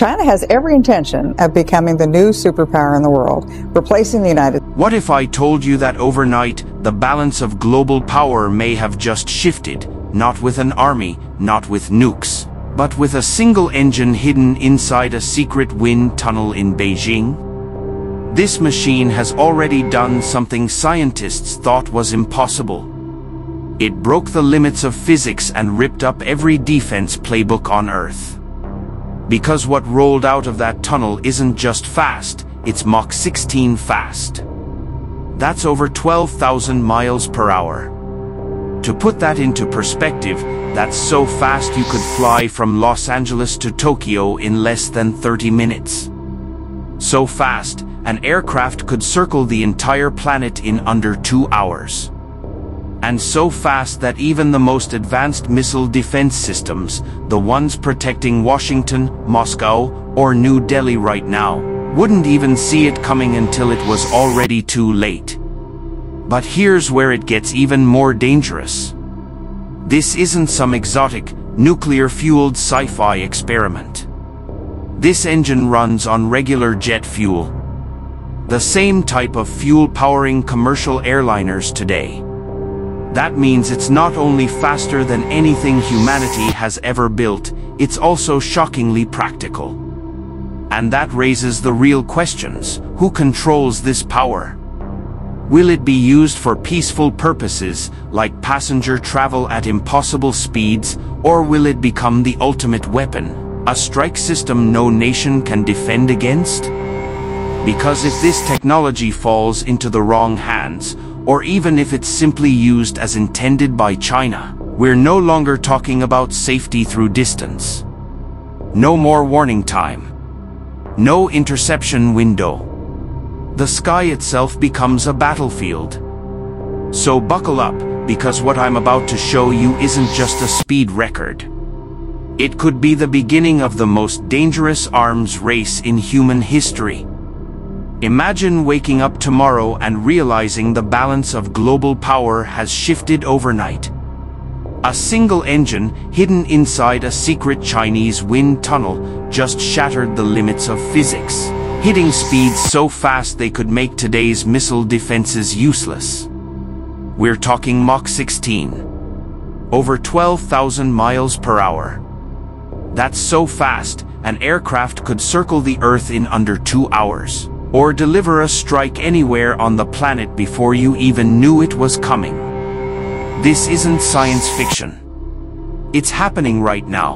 China has every intention of becoming the new superpower in the world, replacing the United States. What if I told you that overnight, the balance of global power may have just shifted, not with an army, not with nukes, but with a single engine hidden inside a secret wind tunnel in Beijing? This machine has already done something scientists thought was impossible. It broke the limits of physics and ripped up every defense playbook on Earth. Because what rolled out of that tunnel isn't just fast, it's Mach 16 fast. That's over 12,000 miles per hour. To put that into perspective, that's so fast you could fly from Los Angeles to Tokyo in less than 30 minutes. So fast, an aircraft could circle the entire planet in under 2 hours. And so fast that even the most advanced missile defense systems, the ones protecting Washington, Moscow, or New Delhi right now, wouldn't even see it coming until it was already too late. But here's where it gets even more dangerous. This isn't some exotic, nuclear-fueled sci-fi experiment. This engine runs on regular jet fuel. The same type of fuel powering commercial airliners today. That means it's not only faster than anything humanity has ever built, it's also shockingly practical. And that raises the real questions: who controls this power? Will it be used for peaceful purposes, like passenger travel at impossible speeds, or will it become the ultimate weapon, a strike system no nation can defend against? Because if this technology falls into the wrong hands, or even if it's simply used as intended by China, we're no longer talking about safety through distance. No more warning time. No interception window. The sky itself becomes a battlefield. So buckle up, because what I'm about to show you isn't just a speed record. It could be the beginning of the most dangerous arms race in human history. Imagine waking up tomorrow and realizing the balance of global power has shifted overnight. A single engine, hidden inside a secret Chinese wind tunnel, just shattered the limits of physics, hitting speeds so fast they could make today's missile defenses useless. We're talking Mach 16. Over 12,000 miles per hour. That's so fast, an aircraft could circle the Earth in under 2 hours. Or deliver a strike anywhere on the planet before you even knew it was coming. This isn't science fiction. It's happening right now.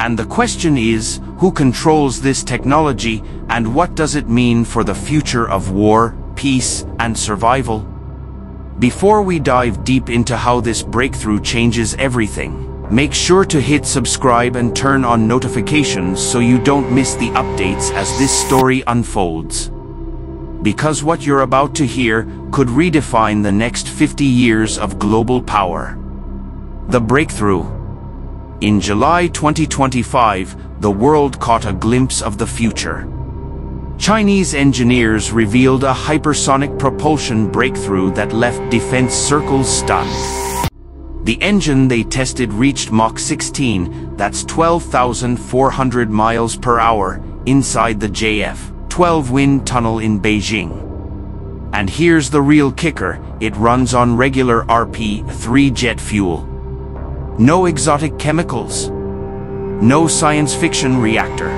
And the question is, who controls this technology, and what does it mean for the future of war, peace, and survival? Before we dive deep into how this breakthrough changes everything, make sure to hit subscribe and turn on notifications so you don't miss the updates as this story unfolds. Because what you're about to hear could redefine the next 50 years of global power. The breakthrough. In July 2025, the world caught a glimpse of the future. Chinese engineers revealed a hypersonic propulsion breakthrough that left defense circles stunned. The engine they tested reached Mach 16, that's 12,400 miles per hour, inside the JF-12 wind tunnel in Beijing. And here's the real kicker, it runs on regular RP-3 jet fuel. No exotic chemicals. No science fiction reactor.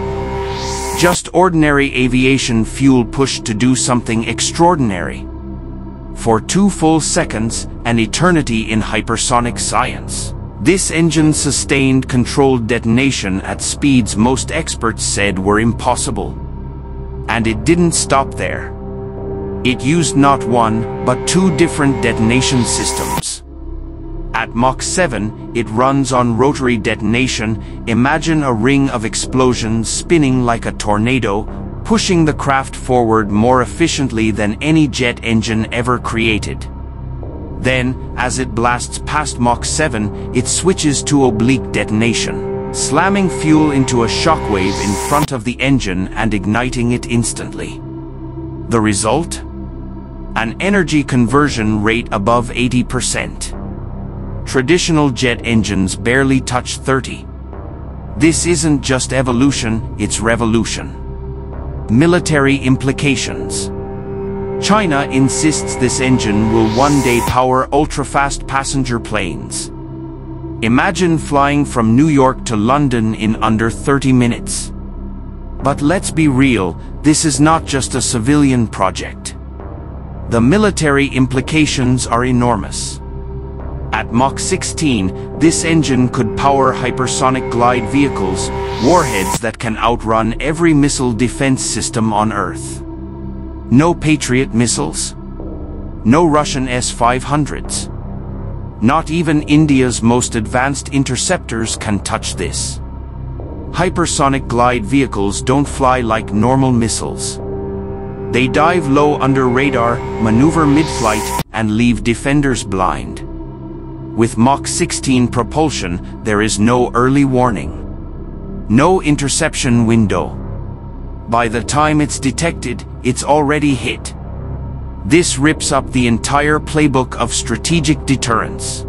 Just ordinary aviation fuel pushed to do something extraordinary. For 2 full seconds, an eternity in hypersonic science, this engine sustained controlled detonation at speeds most experts said were impossible. And it didn't stop there. It used not 1, but 2 different detonation systems. At Mach 7, it runs on rotary detonation. Imagine a ring of explosions spinning like a tornado, pushing the craft forward more efficiently than any jet engine ever created. Then, as it blasts past Mach 7, it switches to oblique detonation, slamming fuel into a shockwave in front of the engine and igniting it instantly. The result? An energy conversion rate above 80%. Traditional jet engines barely touch 30. This isn't just evolution, it's revolution. Military implications. China insists this engine will one day power ultra-fast passenger planes. Imagine flying from New York to London in under 30 minutes. But let's be real, this is not just a civilian project. The military implications are enormous. At Mach 16, this engine could power hypersonic glide vehicles, warheads that can outrun every missile defense system on Earth. No Patriot missiles. No Russian S-500s. Not even India's most advanced interceptors can touch this. Hypersonic glide vehicles don't fly like normal missiles. They dive low under radar, maneuver mid-flight, and leave defenders blind. With Mach 16 propulsion, there is no early warning. No interception window. By the time it's detected, it's already hit. This rips up the entire playbook of strategic deterrence.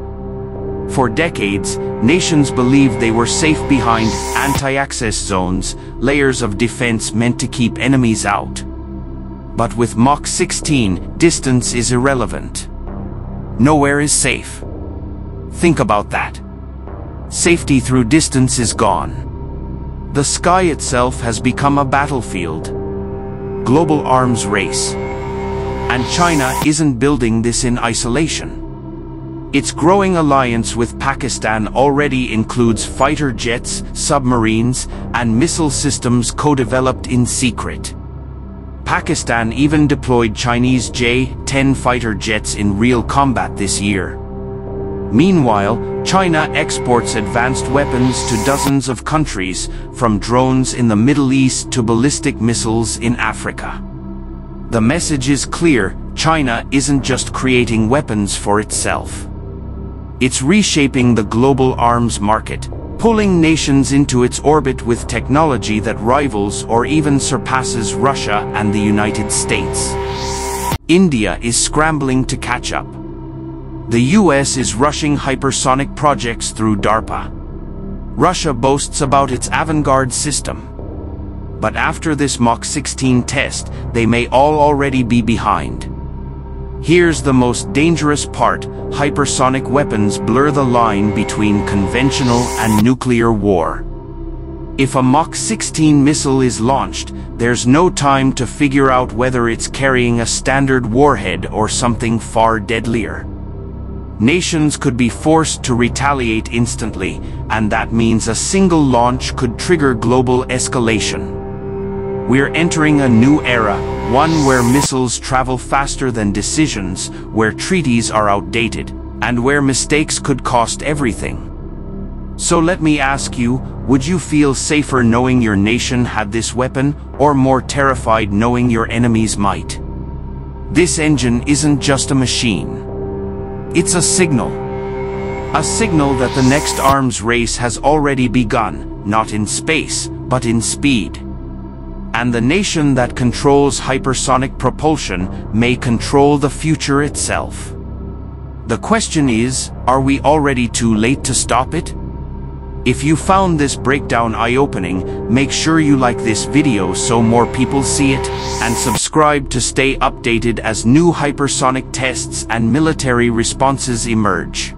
For decades, nations believed they were safe behind anti-access zones, layers of defense meant to keep enemies out. But with Mach 16, distance is irrelevant. Nowhere is safe. Think about that. Safety through distance is gone. The sky itself has become a battlefield. Global arms race. And China isn't building this in isolation. Its growing alliance with Pakistan already includes fighter jets, submarines, and missile systems co-developed in secret. Pakistan even deployed Chinese J-10 fighter jets in real combat this year. Meanwhile, China exports advanced weapons to dozens of countries, from drones in the Middle East to ballistic missiles in Africa. The message is clear: China isn't just creating weapons for itself. It's reshaping the global arms market, pulling nations into its orbit with technology that rivals or even surpasses Russia and the United States. India is scrambling to catch up. The US is rushing hypersonic projects through DARPA. Russia boasts about its Avangard system. But after this Mach 16 test, they may already be behind. Here's the most dangerous part: hypersonic weapons blur the line between conventional and nuclear war. If a Mach 16 missile is launched, there's no time to figure out whether it's carrying a standard warhead or something far deadlier. Nations could be forced to retaliate instantly, and that means a single launch could trigger global escalation. We're entering a new era, one where missiles travel faster than decisions, where treaties are outdated, and where mistakes could cost everything. So let me ask you, would you feel safer knowing your nation had this weapon, or more terrified knowing your enemies might? This engine isn't just a machine. It's a signal. A signal that the next arms race has already begun, not in space, but in speed. And the nation that controls hypersonic propulsion may control the future itself. The question is, are we already too late to stop it? If you found this breakdown eye-opening, make sure you like this video so more people see it, and subscribe to stay updated as new hypersonic tests and military responses emerge.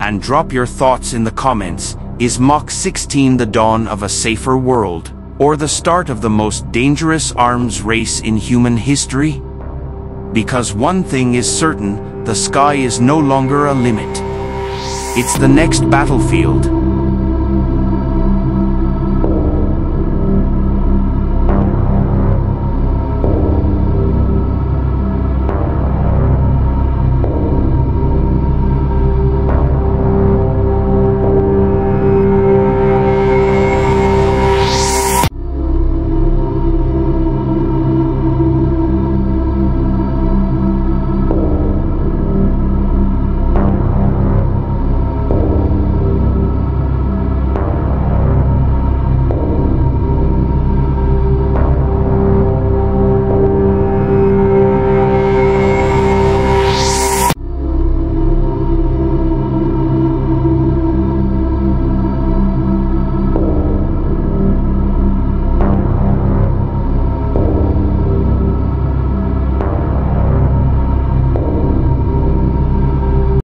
And drop your thoughts in the comments: is Mach 16 the dawn of a safer world, or the start of the most dangerous arms race in human history? Because one thing is certain: the sky is no longer a limit. It's the next battlefield.